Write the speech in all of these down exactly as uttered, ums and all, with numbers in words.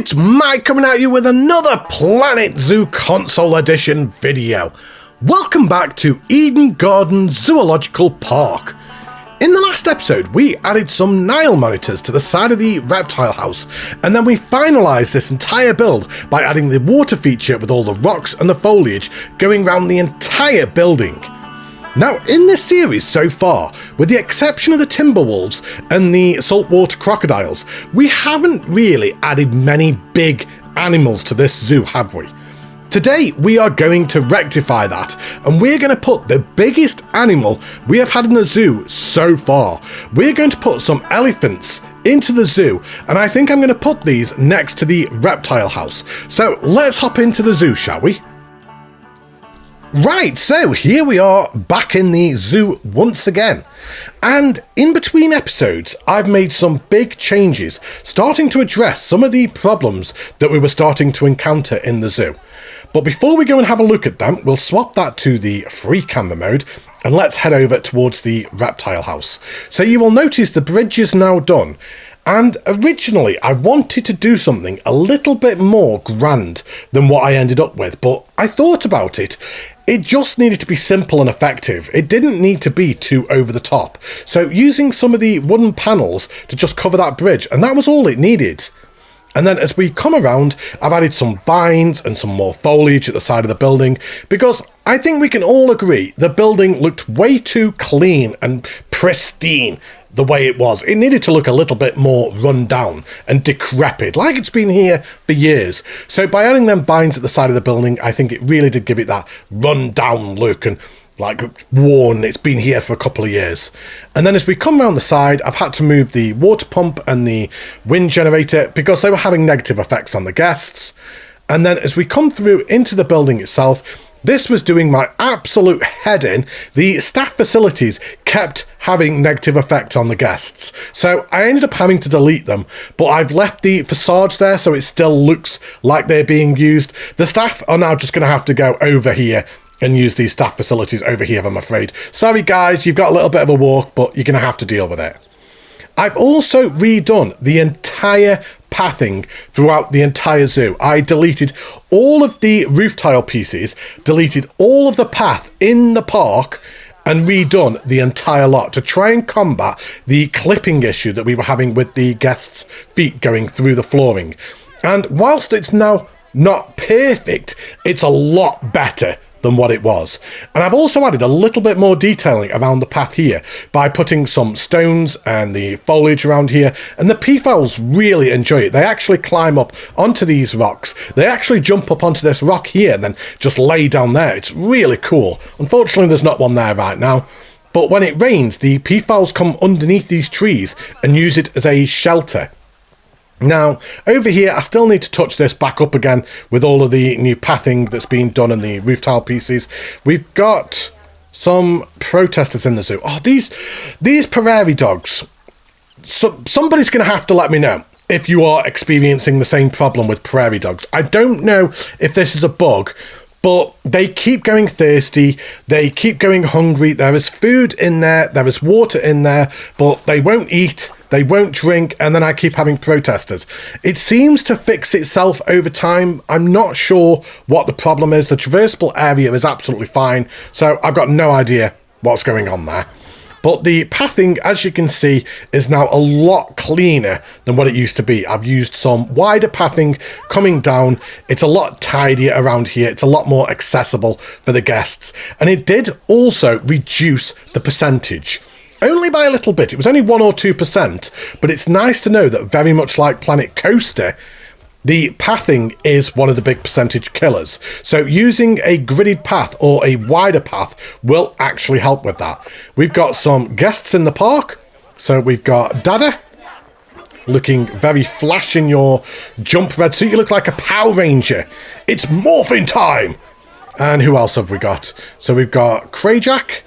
it's Mike coming at you with another Planet Zoo Console Edition video. Welcome back to Eden Gardens Zoological Park. In the last episode, we added some Nile monitors to the side of the reptile house, and then we finalised this entire build by adding the water feature with all the rocks and the foliage going around the entire building. Now, in this series so far, with the exception of the timber wolves and the saltwater crocodiles, we haven't really added many big animals to this zoo, have we? Today, we are going to rectify that, and we're going to put the biggest animal we have had in the zoo so far. We're going to put some elephants into the zoo, and I think I'm going to put these next to the reptile house. So let's hop into the zoo, shall we? Right, so here we are back in the zoo once again, and in between episodes I've made some big changes starting to address some of the problems that we were starting to encounter in the zoo. But before we go and have a look at them, we'll swap that to the free camera mode and let's head over towards the reptile house. So you will notice the bridge is now done. And originally, I wanted to do something a little bit more grand than what I ended up with, but I thought about it. It just needed to be simple and effective. It didn't need to be too over the top. So using some of the wooden panels to just cover that bridge, and that was all it needed. And then as we come around, I've added some vines and some more foliage at the side of the building, because I think we can all agree the building looked way too clean and pristine the way it was. It needed to look a little bit more run down and decrepit, like it's been here for years. So by adding them vines at the side of the building, I think it really did give it that run down look and like worn, it's been here for a couple of years. And then as we come round the side, I've had to move the water pump and the wind generator because they were having negative effects on the guests. And then as we come through into the building itself, this was doing my absolute head in. The staff facilities kept having negative effect on the guests, so I ended up having to delete them, but I've left the facades there so it still looks like they're being used. The staff are now just going to have to go over here and use these staff facilities over here, I'm afraid. Sorry guys, you've got a little bit of a walk, but you're going to have to deal with it. I've also redone the entire pathing throughout the entire zoo. I deleted all of the roof tile pieces, deleted all of the path in the park, and redone the entire lot to try and combat the clipping issue that we were having with the guests' feet going through the flooring. And whilst it's now not perfect, it's a lot better than what it was. And I've also added a little bit more detailing around the path here by putting some stones and the foliage around here, and the peafowls really enjoy it. They actually climb up onto these rocks. They actually jump up onto this rock here and then just lay down there. It's really cool. Unfortunately, there's not one there right now, but when it rains, the peafowls come underneath these trees and use it as a shelter. Now, over here, I still need to touch this back up again with all of the new pathing that's been done and the roof tile pieces. We've got some protesters in the zoo. Oh, these these prairie dogs. So, somebody's going to have to let me know if you are experiencing the same problem with prairie dogs. I don't know if this is a bug, but they keep going thirsty, they keep going hungry. There is food in there, there is water in there, but they won't eat, they won't drink, and then I keep having protesters. It seems to fix itself over time. I'm not sure what the problem is. The traversable area is absolutely fine, so I've got no idea what's going on there. But the pathing, as you can see, is now a lot cleaner than what it used to be. I've used some wider pathing coming down. It's a lot tidier around here. It's a lot more accessible for the guests. And it did also reduce the percentage. Only by a little bit. It was only one or two percent. But it's nice to know that, very much like Planet Coaster, the pathing is one of the big percentage killers. So using a gridded path or a wider path will actually help with that. We've got some guests in the park. So we've got Dada, looking very flash in your jump red suit. You look like a Power Ranger. It's morphin' time. And who else have we got? So we've got Crayjack.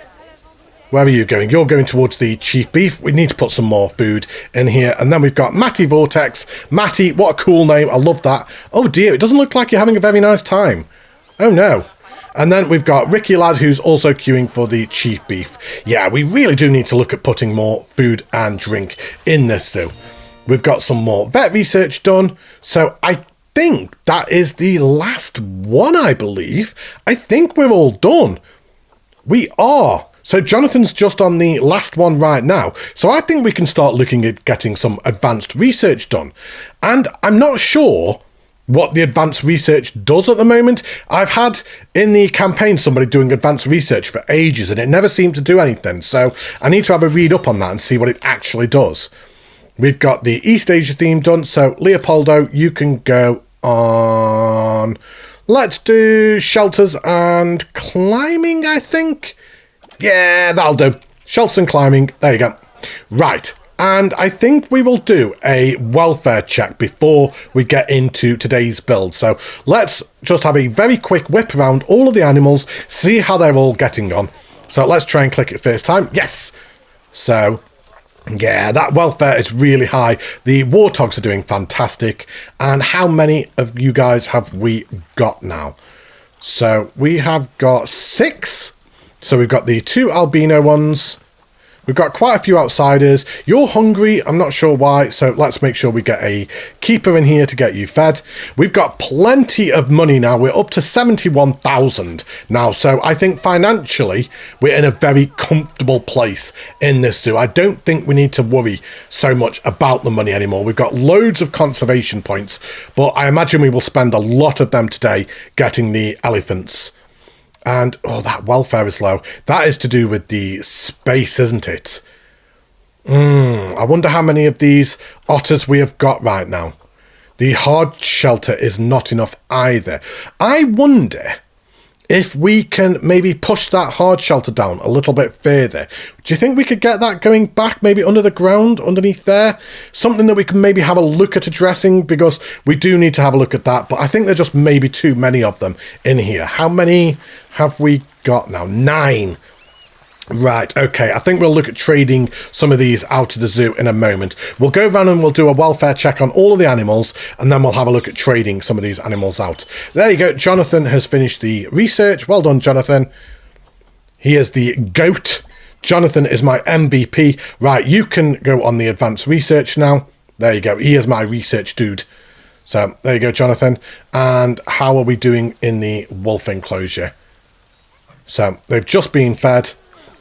Where are you going? You're going towards the Chief Beef. We need to put some more food in here. And then we've got Matty Vortex. Matty, what a cool name. I love that. Oh dear, it doesn't look like you're having a very nice time. Oh no. And then we've got Ricky Ladd, who's also queuing for the Chief Beef. Yeah, we really do need to look at putting more food and drink in this zoo. We've got some more vet research done, so I think that is the last one, I believe. I think we're all done. We are. So Jonathan's just on the last one right now. So I think we can start looking at getting some advanced research done. And I'm not sure what the advanced research does at the moment. I've had in the campaign somebody doing advanced research for ages and it never seemed to do anything. So I need to have a read up on that and see what it actually does. We've got the East Asia theme done. So Leopoldo, you can go on. Let's do shelters and climbing, I think. Yeah, that'll do. Shelters and climbing. There you go. Right. And I think we will do a welfare check before we get into today's build. So let's just have a very quick whip around all of the animals, see how they're all getting on. So let's try and click it first time. Yes. So, yeah, that welfare is really high. The warthogs are doing fantastic. And how many of you guys have we got now? So we have got six. So we've got the two albino ones. We've got quite a few outsiders. You're hungry. I'm not sure why. So let's make sure we get a keeper in here to get you fed. We've got plenty of money now. We're up to seventy-one thousand now. So I think financially, we're in a very comfortable place in this zoo. I don't think we need to worry so much about the money anymore. We've got loads of conservation points, but I imagine we will spend a lot of them today getting the elephants. And, oh, that welfare is low. That is to do with the space, isn't it? Mm, I wonder how many of these otters we have got right now. The hard shelter is not enough either. I wonder if we can maybe push that hard shelter down a little bit further. Do you think we could get that going back, maybe under the ground, underneath there? Something that we can maybe have a look at addressing, because we do need to have a look at that. But I think there are just maybe too many of them in here. How many have we got now? Nine. Right, okay, I think we'll look at trading some of these out of the zoo in a moment. We'll go around and we'll do a welfare check on all of the animals, and then we'll have a look at trading some of these animals out. There you go, Jonathan has finished the research. Well done, Jonathan. He is the GOAT. Jonathan is my M V P. Right, you can go on the advanced research now. There you go, he is my research dude. So, there you go, Jonathan. And how are we doing in the wolf enclosure? So, they've just been fed.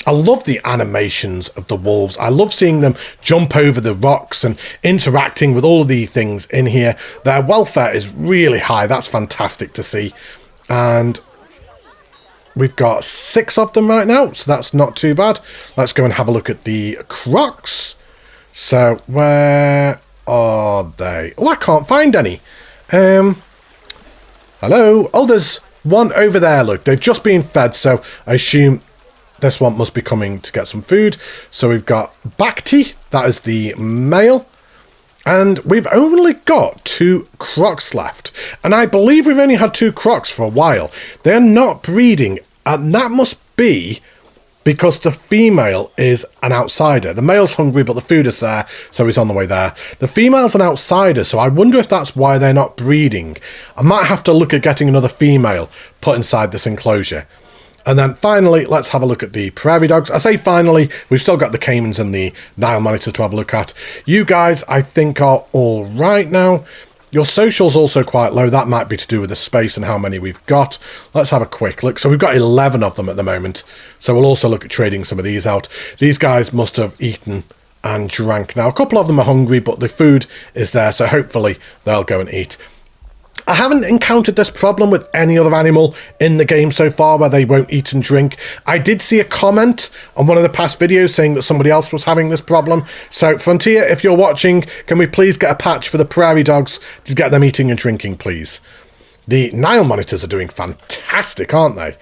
I love the animations of the wolves. I love seeing them jump over the rocks and interacting with all of the things in here. Their welfare is really high. That's fantastic to see. And we've got six of them right now, so that's not too bad. Let's go and have a look at the crocs. So where are they? Oh, I can't find any. Um, hello? Oh, there's one over there. Look, they've just been fed, so I assume this one must be coming to get some food. So we've got Bhakti, that is the male. And we've only got two crocs left. And I believe we've only had two crocs for a while. They're not breeding, and that must be because the female is an outsider. The male's hungry, but the food is there, so he's on the way there. The female's an outsider, so I wonder if that's why they're not breeding. I might have to look at getting another female put inside this enclosure. And then finally, let's have a look at the prairie dogs. I say finally, we've still got the caimans and the Nile monitors to have a look at. You guys, I think, are all right now. Your social's also quite low. That might be to do with the space and how many we've got. Let's have a quick look. So we've got eleven of them at the moment. So we'll also look at trading some of these out. These guys must have eaten and drank. Now, a couple of them are hungry, but the food is there. So hopefully they'll go and eat. I haven't encountered this problem with any other animal in the game so far where they won't eat and drink. I did see a comment on one of the past videos saying that somebody else was having this problem. So Frontier, if you're watching, can we please get a patch for the prairie dogs to get them eating and drinking, please? The Nile monitors are doing fantastic, aren't they?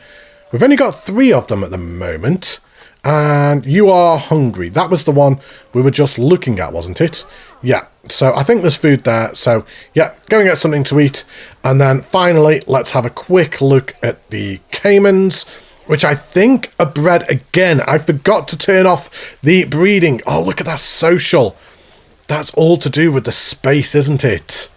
We've only got three of them at the moment. And you are hungry. That was the one we were just looking at, wasn't it? Yeah, so I think there's food there. So, yeah, go and get something to eat. And then, finally, let's have a quick look at the caimans, which I think are bred again. I forgot to turn off the breeding. Oh, look at that social. That's all to do with the space, isn't it?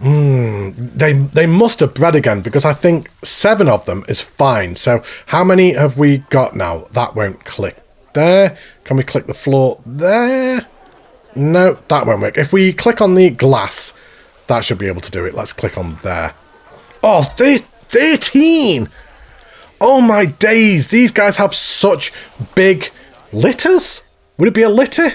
Mm, they they must have bred again, because I think seven of them is fine. So how many have we got now? That won't click there. Can we click the floor there? No, that won't work. If we click on the glass, that should be able to do it. Let's click on there. Oh, thirteen! Oh my days, these guys have such big litters. Would it be a litter?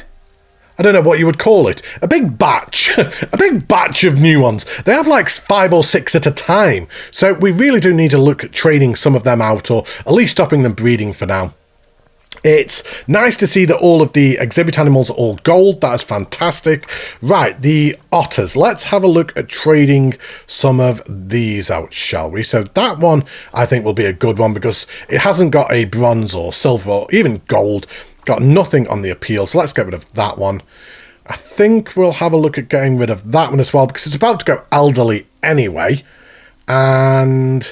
I don't know what you would call it. A big batch. A big batch of new ones. They have like five or six at a time. So we really do need to look at trading some of them out, or at least stopping them breeding for now. It's nice to see that all of the exhibit animals are all gold. That is fantastic. Right, the otters. Let's have a look at trading some of these out, shall we? So that one I think will be a good one because it hasn't got a bronze or silver or even gold. Got nothing on the appeal, so let's get rid of that one. I think we'll have a look at getting rid of that one as well because it's about to go elderly anyway. And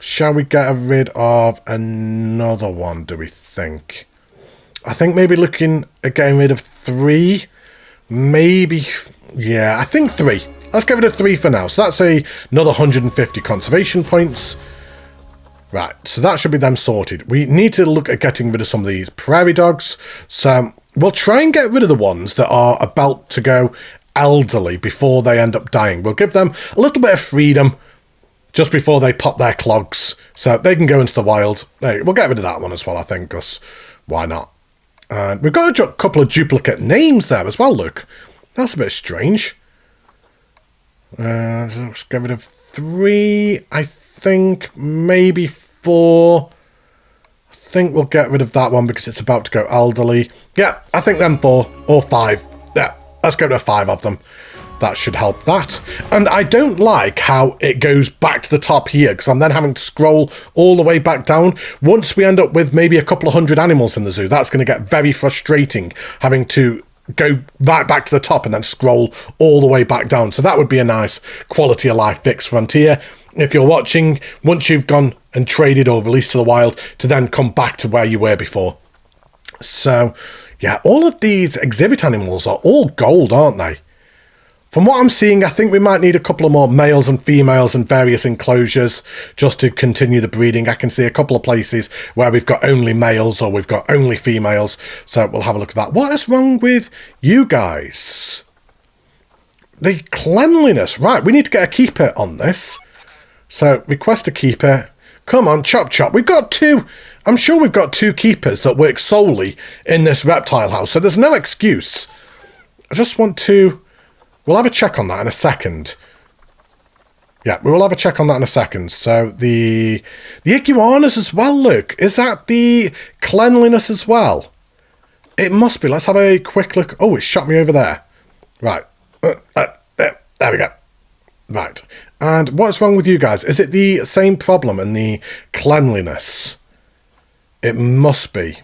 shall we get rid of another one, do we think? I think maybe looking at getting rid of three. Maybe, yeah, I think three. Let's get rid of three for now. So that's a, another one hundred fifty conservation points. Right, so that should be them sorted. We need to look at getting rid of some of these prairie dogs. So we'll try and get rid of the ones that are about to go elderly before they end up dying. We'll give them a little bit of freedom just before they pop their clogs so they can go into the wild. Hey, we'll get rid of that one as well, I think, because why not? And we've got a couple of duplicate names there as well, look. That's a bit strange. Uh, let's get rid of three, I think. think maybe four. I think we'll get rid of that one because it's about to go elderly. Yeah, I think then four or five. Yeah, let's get rid of five of them. That should help that. And I don't like how it goes back to the top here because I'm then having to scroll all the way back down. Once we end up with maybe a couple of hundred animals in the zoo, that's going to get very frustrating, having to go right back to the top and then scroll all the way back down. So that would be a nice quality of life fix, Frontier. If you're watching, once you've gone and traded or released to the wild, to then come back to where you were before. So, yeah, all of these exhibit animals are all gold, aren't they? From what I'm seeing, I think we might need a couple of more males and females and various enclosures just to continue the breeding. I can see a couple of places where we've got only males or we've got only females. So we'll have a look at that. What is wrong with you guys? The cleanliness. Right, we need to get a keeper on this. So, request a keeper. Come on, chop chop. We've got two. I'm sure we've got two keepers that work solely in this reptile house. So there's no excuse. I just want to... We'll have a check on that in a second. Yeah, we will have a check on that in a second. So the the iguanas as well, look. Is that the cleanliness as well? It must be. Let's have a quick look. Oh, it shot me over there. Right. Uh, uh, uh, there we go. Right. And what's wrong with you guys? Is it the same problem in the cleanliness? It must be.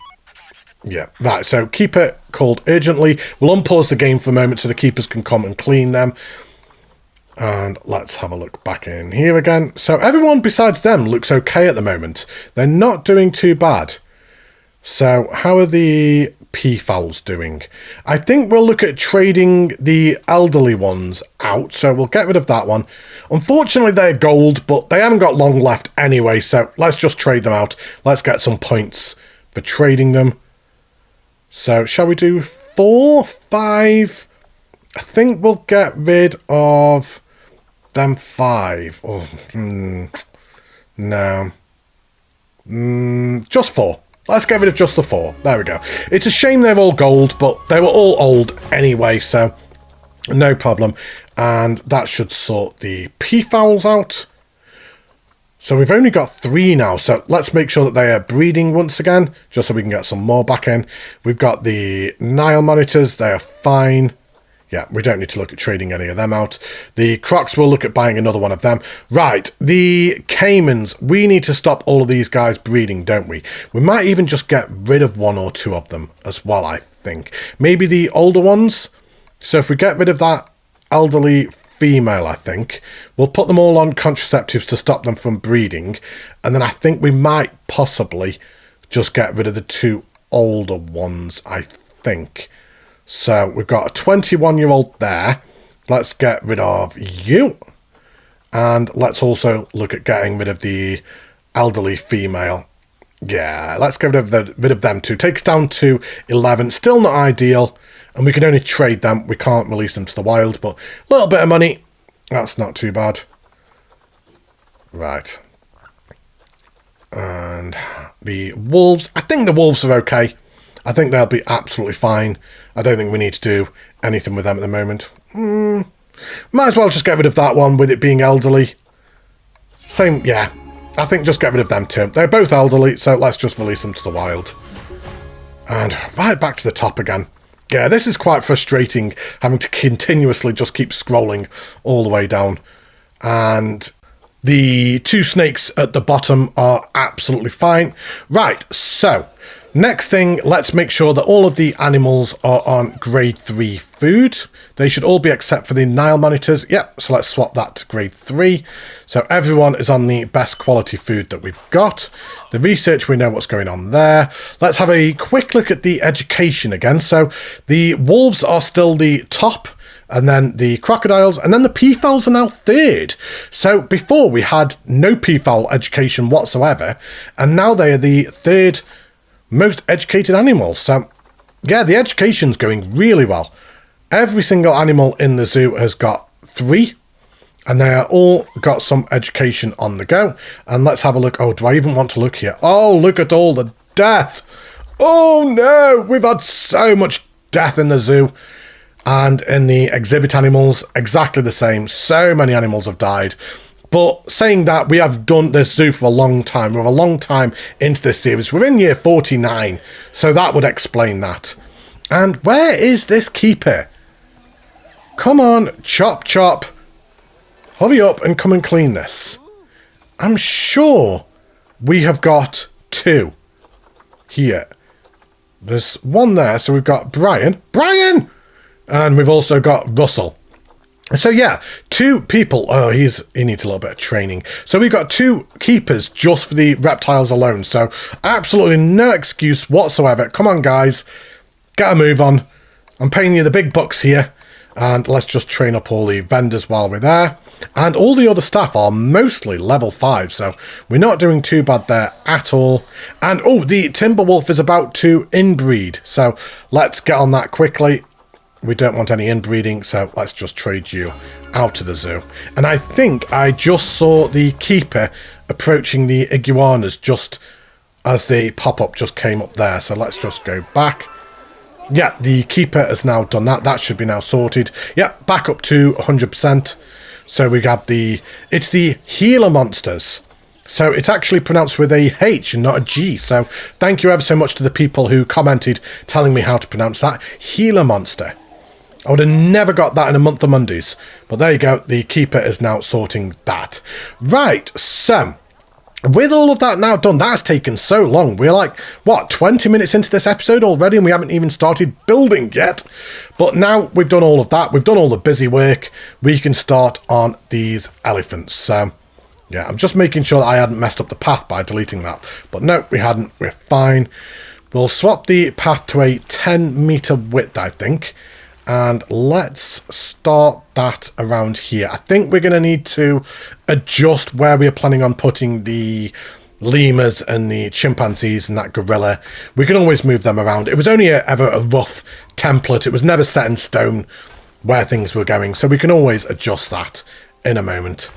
Yeah, right, so keeper called urgently. We'll unpause the game for a moment so the keepers can come and clean them. And let's have a look back in here again. So everyone besides them looks okay at the moment. They're not doing too bad. So how are the peafowls doing? I think we'll look at trading the elderly ones out. So we'll get rid of that one. Unfortunately, they're gold, but they haven't got long left anyway. So let's just trade them out. Let's get some points for trading them. So shall we do four, five? I think we'll get rid of them five. Oh, mm, no. Mm, just four. Let's get rid of just the four. There we go. It's a shame they're all gold, but they were all old anyway, so no problem. And that should sort the peafowls out. So we've only got three now, so let's make sure that they are breeding once again, just so we can get some more back in. We've got the Nile monitors, they are fine. Yeah, we don't need to look at trading any of them out. The crocs, we'll look at buying another one of them. Right, the caimans, we need to stop all of these guys breeding, don't we? We might even just get rid of one or two of them as well, I think. Maybe the older ones. So if we get rid of that elderly female, I think we'll put them all on contraceptives to stop them from breeding, and then I think we might possibly just get rid of the two older ones, I think. So we've got a twenty-one year old there. Let's get rid of you, and let's also look at getting rid of the elderly female. Yeah, let's get rid of the rid of them two. Takes down to eleven. Still not ideal. and we can only trade them. We can't release them to the wild, but a little bit of money, that's not too bad. Right. And the wolves, I think the wolves are okay. I think they'll be absolutely fine. I don't think we need to do anything with them at the moment. Mm, might as well just get rid of that one with it being elderly. Same, yeah. I think just get rid of them too. They're both elderly, so let's just release them to the wild. And right back to the top again. Yeah, this is quite frustrating, having to continuously just keep scrolling all the way down. And the two snakes at the bottom are absolutely fine. Right, so next thing, let's make sure that all of the animals are on grade three food. They should all be except for the Nile monitors. Yep, so let's swap that to grade three. So everyone is on the best quality food that we've got. The research, we know what's going on there. Let's have a quick look at the education again. So the wolves are still the top, and then the crocodiles, and then the peafowls are now third. So before we had no peafowl education whatsoever, and now they are the third most educated animal. So yeah, the education's going really well. Every single animal in the zoo has got three, and they are all got some education on the go. And let's have a look. Oh, do I even want to look here? Oh, look at all the death. Oh no, we've had so much death in the zoo. And in the exhibit animals, exactly the same. So many animals have died. But saying that, we have done this zoo for a long time. We're a long time into this series. We're in year forty-nine, so that would explain that. And where is this keeper? Come on, chop chop. Hurry up and come and clean this. I'm sure we have got two here. There's one there, so we've got Brian. Brian! And we've also got Russell. So yeah, two people. Oh, he's he needs a little bit of training. So we've got two keepers just for the reptiles alone. So absolutely no excuse whatsoever. Come on, guys. Get a move on. I'm paying you the big bucks here. And let's just train up all the vendors while we're there. And all the other staff are mostly level five, so we're not doing too bad there at all. And oh, the timber wolf is about to inbreed. So let's get on that quickly. We don't want any inbreeding, so let's just trade you out of the zoo. And I think I just saw the keeper approaching the iguanas just as the pop-up just came up there. So let's just go back. Yeah, the keeper has now done that. That should be now sorted. Yep, yeah, back up to one hundred percent. So we got the... It's the Gila monsters. So it's actually pronounced with a H and not a G. So thank you ever so much to the people who commented telling me how to pronounce that. Gila monster. I would have never got that in a month of Mondays. But there you go. The keeper is now sorting that. Right, so with all of that now done, that's taken so long. We're like, what, twenty minutes into this episode already, and we haven't even started building yet. But now we've done all of that. We've done all the busy work. We can start on these elephants. So yeah, I'm just making sure that I hadn't messed up the path by deleting that. But no, we hadn't. We're fine. We'll swap the path to a ten meter width, I think. And let's start that around here. I think we're going to need to adjust where we are planning on putting the lemurs and the chimpanzees and that gorilla. We can always move them around. It was only a, ever a rough template. It was never set in stone where things were going. So we can always adjust that in a moment.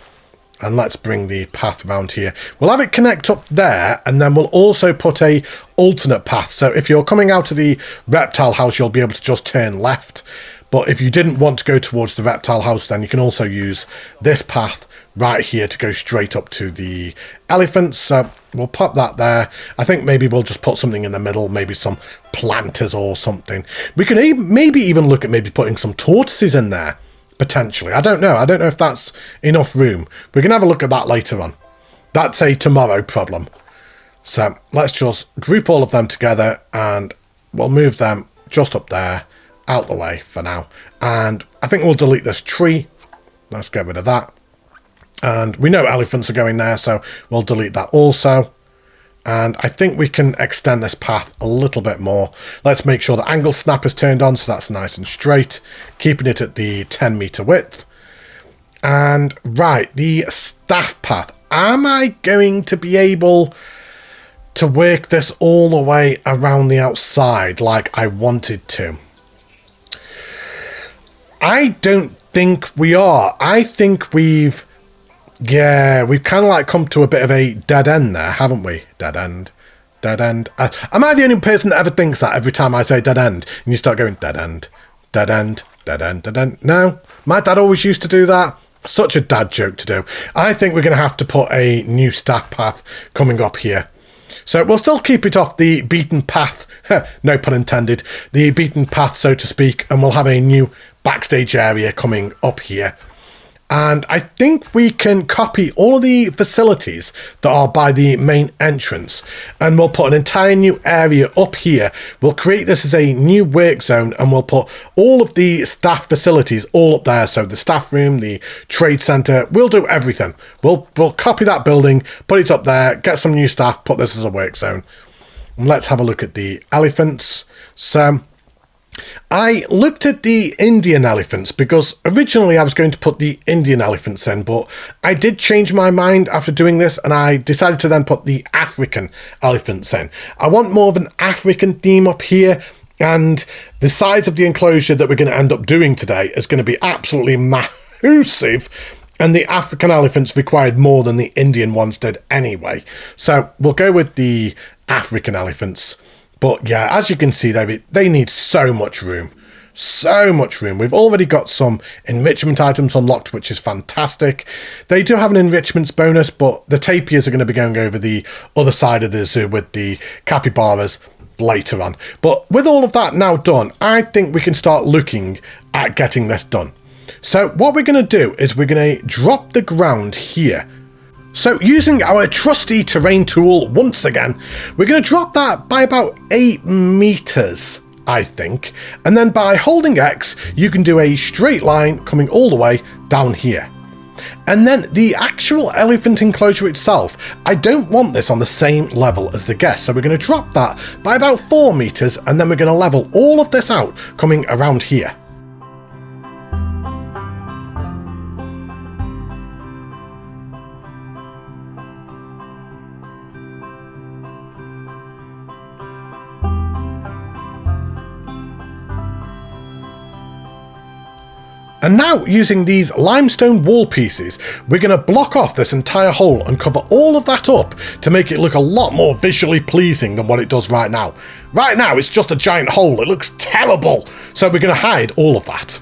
And let's bring the path around here. We'll have it connect up there, and then we'll also put a alternate path. So if you're coming out of the reptile house, you'll be able to just turn left. But if you didn't want to go towards the reptile house, then you can also use this path right here to go straight up to the elephants. So we'll pop that there. I think maybe we'll just put something in the middle, maybe some planters or something. We can maybe even look at maybe putting some tortoises in there. Potentially. I don't know. I don't know if that's enough room. We can have a look at that later on. That's a tomorrow problem. So let's just group all of them together, and we'll move them just up there, out the way for now. And I think we'll delete this tree. Let's get rid of that. And we know elephants are going there, so we'll delete that also. And I think we can extend this path a little bit more. Let's make sure the angle snap is turned on, so that's nice and straight, keeping it at the ten meter width. And right, the staff path. Am I going to be able to work this all the way around the outside like I wanted to? I don't think we are. I think we've, yeah, we've kind of like come to a bit of a dead end there, haven't we? Dead end. Dead end. Uh, am I the only person that ever thinks that every time I say dead end? And you start going, dead end, dead end, dead end, dead end. No, my dad always used to do that. Such a dad joke to do. I think we're going to have to put a new staff path coming up here. So we'll still keep it off the beaten path, no pun intended, the beaten path, so to speak, and we'll have a new backstage area coming up here. And I think we can copy all of the facilities that are by the main entrance, and we'll put an entire new area up here. We'll create this as a new work zone, and we'll put all of the staff facilities all up there. So the staff room, the trade center, we'll do everything. We'll, we'll copy that building, put it up there, get some new staff, put this as a work zone. And let's have a look at the elephants. So I looked at the Indian elephants because originally I was going to put the Indian elephants in, but I did change my mind after doing this, and I decided to then put the African elephants in. I want more of an African theme up here, and the size of the enclosure that we're going to end up doing today is going to be absolutely massive, and the African elephants required more than the Indian ones did anyway. So we'll go with the African elephants. But yeah, as you can see, they, they need so much room. So much room. We've already got some enrichment items unlocked, which is fantastic. They do have an enrichments bonus, but the tapirs are going to be going over the other side of the zoo with the capybaras later on. But with all of that now done, I think we can start looking at getting this done. So what we're going to do is we're going to drop the ground here. So using our trusty terrain tool once again, we're going to drop that by about eight meters, I think. And then by holding X, you can do a straight line coming all the way down here. And then the actual elephant enclosure itself, I don't want this on the same level as the guest. So we're going to drop that by about four meters, and then we're going to level all of this out coming around here. And now, using these limestone wall pieces, we're going to block off this entire hole and cover all of that up to make it look a lot more visually pleasing than what it does right now. Right now, it's just a giant hole. It looks terrible. So we're going to hide all of that.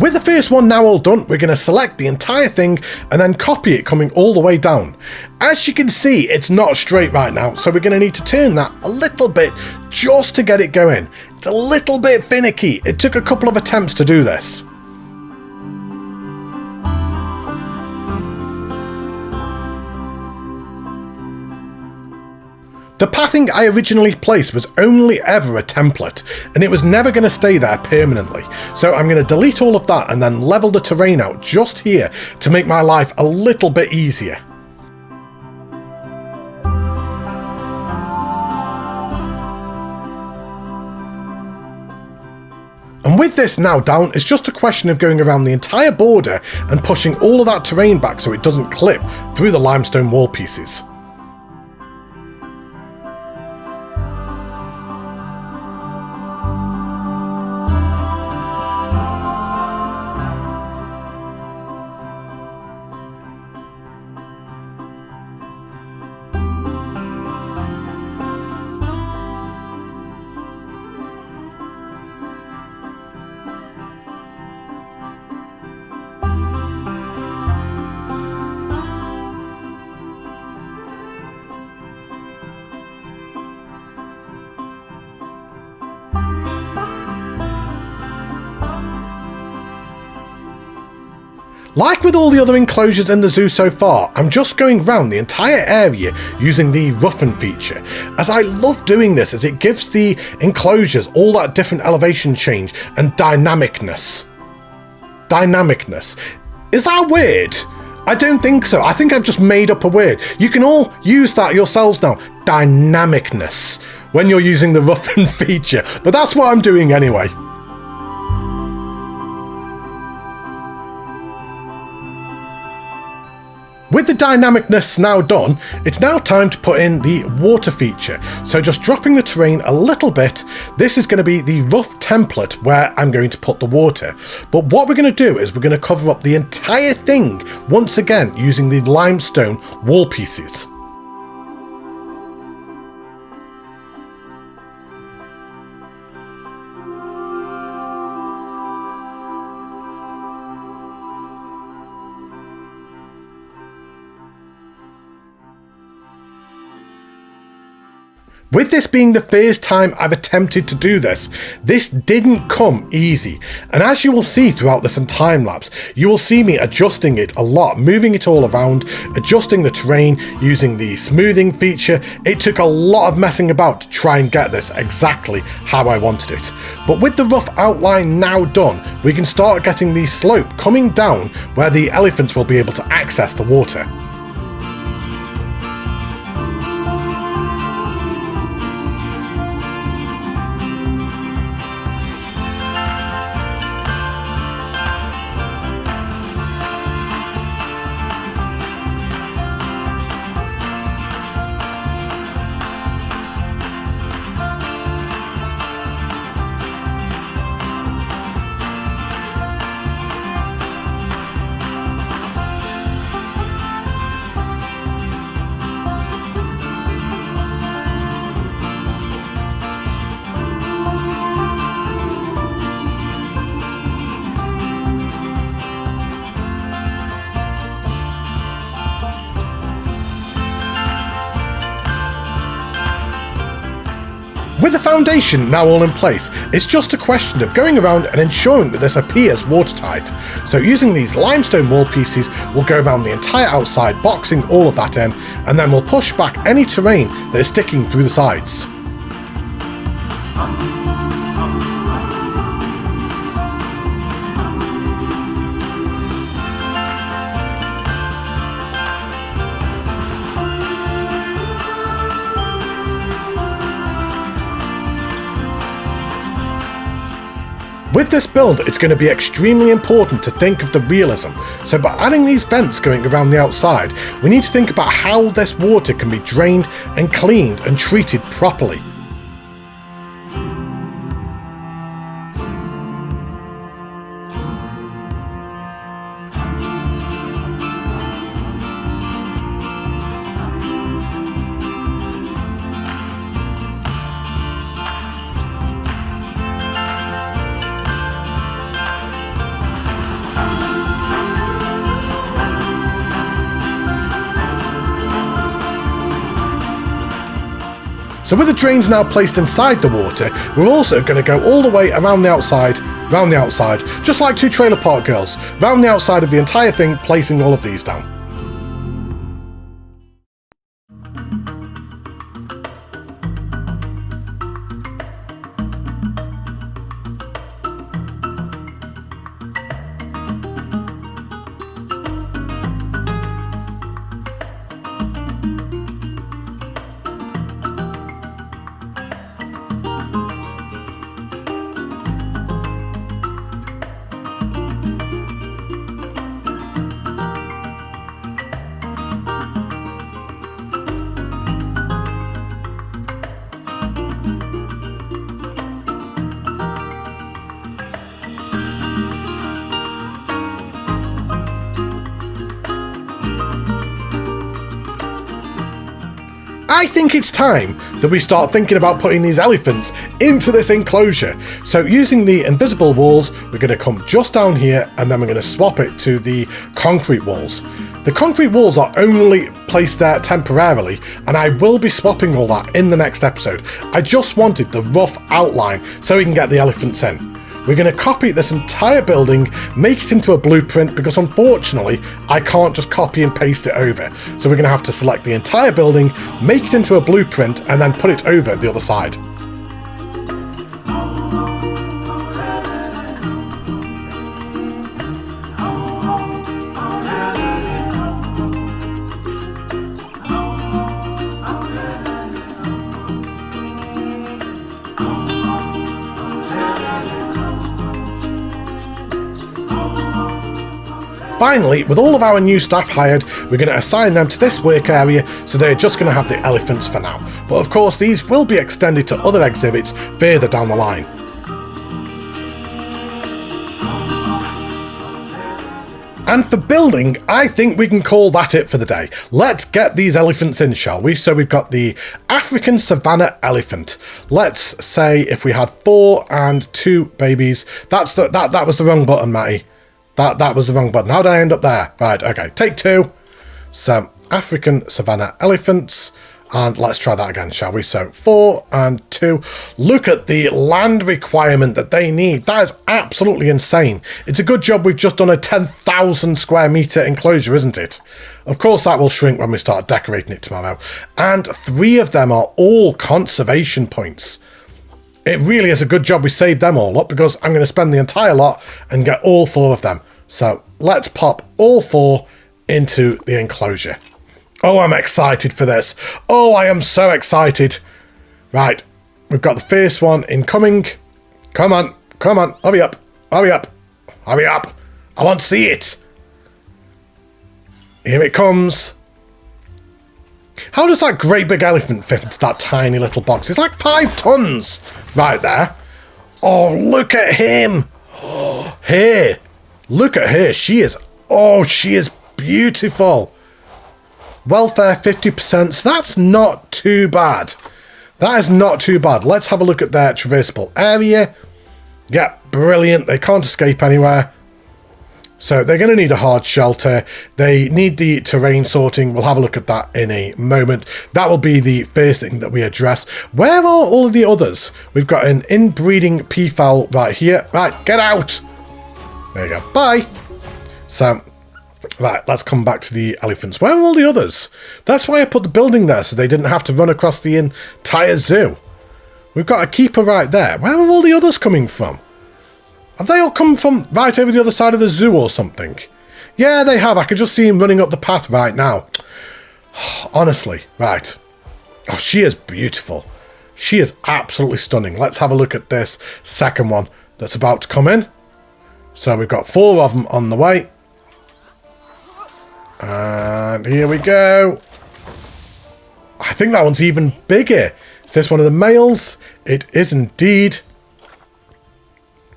With the first one now all done, we're going to select the entire thing and then copy it coming all the way down. As you can see, it's not straight right now, so we're going to need to turn that a little bit just to get it going. It's a little bit finicky. It took a couple of attempts to do this. The pathing I originally placed was only ever a template, and it was never going to stay there permanently. So I'm going to delete all of that and then level the terrain out just here to make my life a little bit easier. And with this now down, it's just a question of going around the entire border and pushing all of that terrain back so it doesn't clip through the limestone wall pieces. Like with all the other enclosures in the zoo so far, I'm just going round the entire area using the roughen feature, as I love doing this as it gives the enclosures all that different elevation change and dynamicness. Dynamicness. Is that a word? I don't think so. I think I've just made up a word. You can all use that yourselves now. Dynamicness. When you're using the roughen feature. But that's what I'm doing anyway. With the dynamicness now done, it's now time to put in the water feature. So just dropping the terrain a little bit, this is going to be the rough template where I'm going to put the water. But what we're going to do is we're going to cover up the entire thing once again using the limestone wall pieces. With this being the first time I've attempted to do this, this didn't come easy. And as you will see throughout this time lapse, you will see me adjusting it a lot, moving it all around, adjusting the terrain, using the smoothing feature. It took a lot of messing about to try and get this exactly how I wanted it. But with the rough outline now done, we can start getting the slope coming down where the elephants will be able to access the water. With the foundation now all in place, it's just a question of going around and ensuring that this appears watertight. So using these limestone wall pieces, we'll go around the entire outside, boxing all of that in, and then we'll push back any terrain that is sticking through the sides. With this build, it's going to be extremely important to think of the realism. So by adding these vents going around the outside, we need to think about how this water can be drained and cleaned and treated properly. So with the drains now placed inside the water, we're also going to go all the way around the outside, round the outside, just like two Trailer Park Girls, round the outside of the entire thing, placing all of these down. I think it's time that we start thinking about putting these elephants into this enclosure. So using the invisible walls, we're going to come just down here and then we're going to swap it to the concrete walls. The concrete walls are only placed there temporarily, and I will be swapping all that in the next episode. I just wanted the rough outline so we can get the elephants in. We're going to copy this entire building, make it into a blueprint, because unfortunately I can't just copy and paste it over. So we're going to have to select the entire building, make it into a blueprint, and then put it over the other side. Finally, with all of our new staff hired, we're going to assign them to this work area, so they're just going to have the elephants for now. But of course, these will be extended to other exhibits further down the line. And for building, I think we can call that it for the day. Let's get these elephants in, shall we? So we've got the African Savannah Elephant. Let's say if we had four and two babies. That's the, that, that was the wrong button, Matty. That, that was the wrong button. How did I end up there? Right, okay, take two. So African Savannah Elephants. And let's try that again, shall we? So four and two. Look at the land requirement that they need. That is absolutely insane. It's a good job we've just done a ten thousand square meter enclosure, isn't it? Of course, that will shrink when we start decorating it tomorrow. And three of them are all conservation points. It really is a good job we saved them all up, because I'm going to spend the entire lot and get all four of them. So let's pop all four into the enclosure. Oh, I'm excited for this. Oh, I am so excited. Right, we've got the first one incoming. Come on, come on, hurry up, hurry up, hurry up. I want to see it. Here it comes. How does that great big elephant fit into that tiny little box? It's like five tons right there. Oh, look at him. Oh, here, look at her. She is, oh, she is beautiful. Welfare fifty percent, so that's not too bad. That is not too bad. Let's have a look at their traversable area. Yeah, brilliant. They can't escape anywhere. So they're going to need a hard shelter. They need the terrain sorting. We'll have a look at that in a moment. That will be the first thing that we address. Where are all of the others? We've got an inbreeding peafowl right here. Right, get out. There you go. Bye. So... right, let's come back to the elephants. Where are all the others? That's why I put the building there, so they didn't have to run across the entire zoo. We've got a keeper right there. Where are all the others coming from? Have they all come from right over the other side of the zoo or something? Yeah, they have. I could just see him running up the path right now. Honestly, right. Oh, she is beautiful. She is absolutely stunning. Let's have a look at this second one that's about to come in. So we've got four of them on the way. And here we go. I think that one's even bigger. Is this one of the males? It is indeed.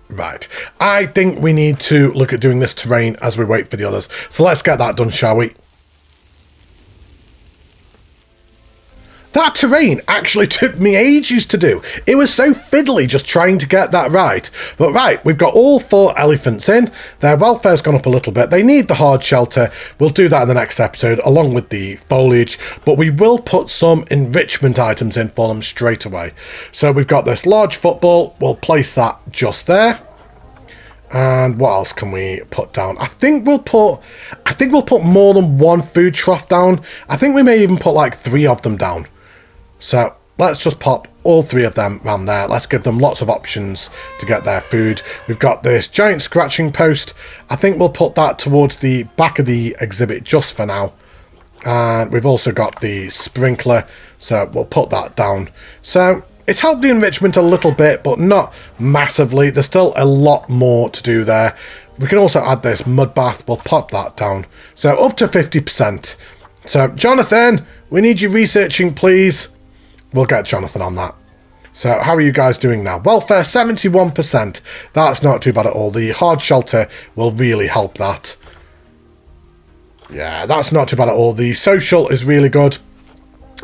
Right. I think we need to look at doing this terrain as we wait for the others. So let's get that done, shall we? That terrain actually took me ages to do. It was so fiddly just trying to get that right. But right, we've got all four elephants in. Their welfare's gone up a little bit. They need the hard shelter. We'll do that in the next episode along with the foliage. But we will put some enrichment items in for them straight away. So we've got this large football. We'll place that just there. And what else can we put down? I think we'll put I think we'll put more than one food trough down. I think we may even put like three of them down. So let's just pop all three of them around there. Let's give them lots of options to get their food. We've got this giant scratching post. I think we'll put that towards the back of the exhibit just for now. And we've also got the sprinkler. So we'll put that down. So it's helped the enrichment a little bit, but not massively. There's still a lot more to do there. We can also add this mud bath. We'll pop that down. So up to fifty percent. So Jonathan, we need you researching, please. We'll get Jonathan on that. So how are you guys doing now? Welfare, seventy-one percent. That's not too bad at all. The hard shelter will really help that. Yeah, that's not too bad at all. The social is really good.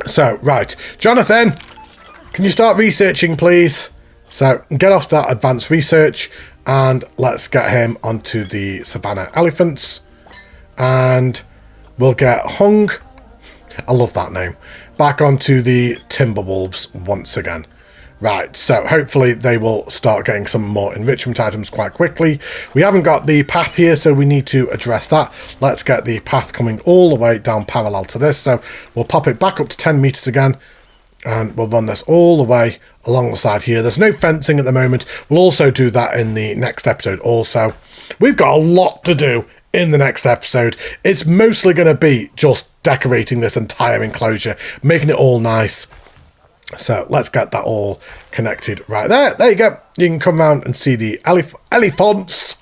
So, right. Jonathan, can you start researching, please? So, get off that advanced research. And let's get him onto the Savannah Elephants. And we'll get Hung. I love that name. Back onto the Timberwolves once again. Right, so hopefully they will start getting some more enrichment items quite quickly. We haven't got the path here, so we need to address that. Let's get the path coming all the way down parallel to this. So we'll pop it back up to ten meters again. And we'll run this all the way along the side here. There's no fencing at the moment. We'll also do that in the next episode also. We've got a lot to do in the next episode. It's mostly going to be just decorating this entire enclosure, making it all nice. So let's get that all connected right there. There you go. You can come round and see the elef elephants.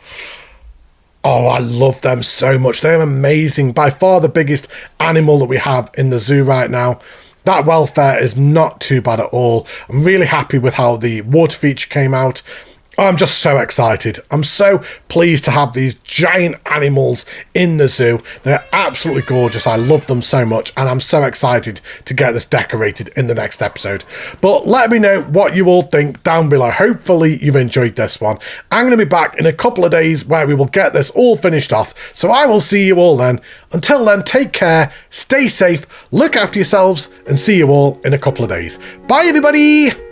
Oh, I love them so much. They're amazing. By far the biggest animal that we have in the zoo right now. That welfare is not too bad at all. I'm really happy with how the water feature came out. I'm just so excited. I'm so pleased to have these giant animals in the zoo. They're absolutely gorgeous. I love them so much, and I'm so excited to get this decorated in the next episode. But let me know what you all think down below. Hopefully you've enjoyed this one. I'm going to be back in a couple of days where we will get this all finished off. So I will see you all then. Until then, take care, stay safe, look after yourselves, and see you all in a couple of days. Bye, everybody.